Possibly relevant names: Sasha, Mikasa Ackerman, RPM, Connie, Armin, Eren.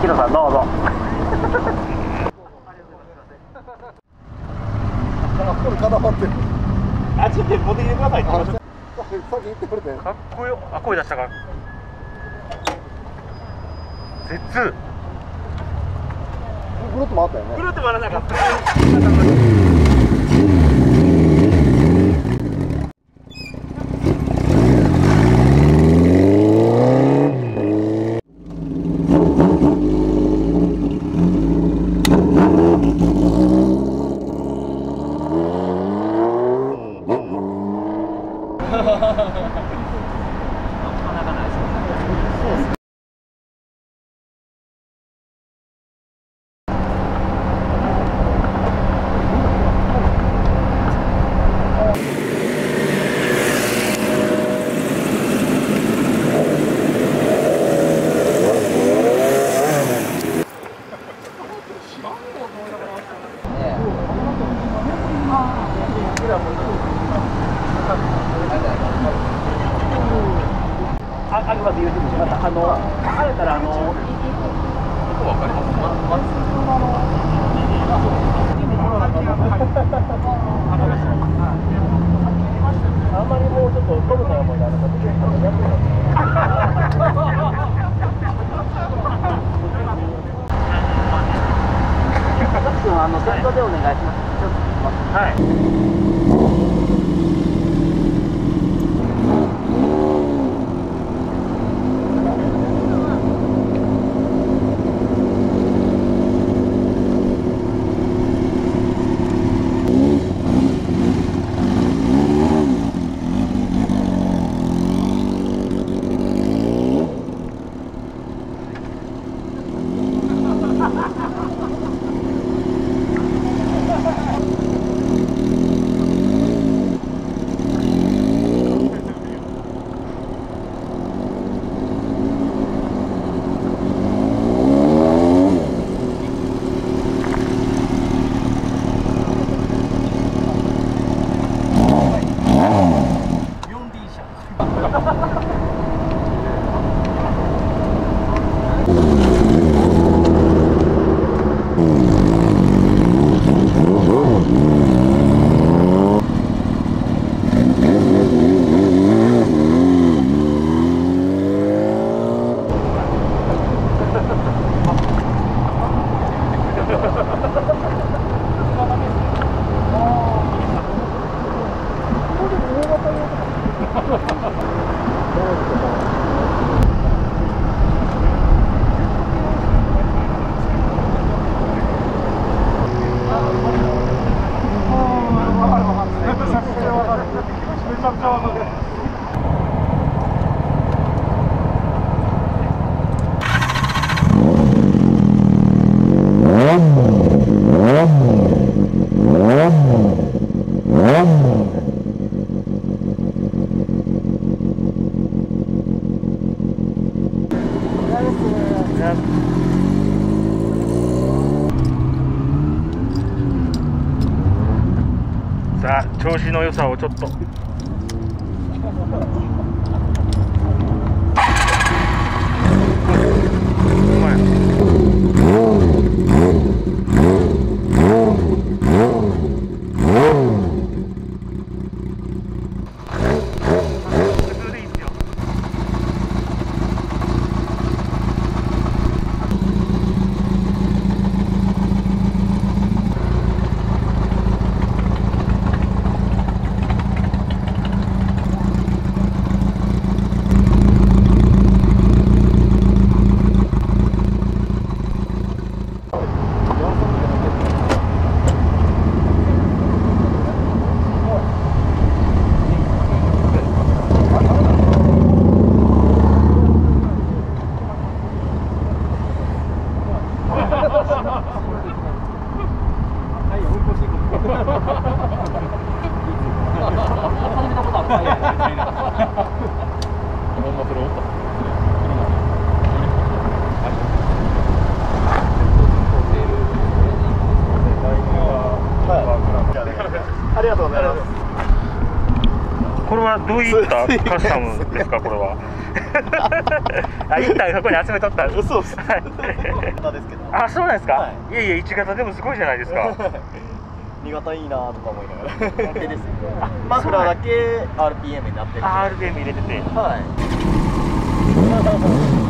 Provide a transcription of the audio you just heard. ヒロさんどうぞ。あ、ちょっと持ってきてください。さっき言ってくれて。かっこよ。あ、声出したから。絶。ぐるっと回ったよね。ぐるっと回らなかった。さあ、調子の良さをちょっと。はどういったカスタムですか、これは。あ、一体そこに集めとったんです。そうです。あ、そうなんですか。はい、いやいや、一型でもすごいじゃないですか。二型いいなとか思いながら。でです。マフラーだけ RPM になってる。RPM 入れてて。はい。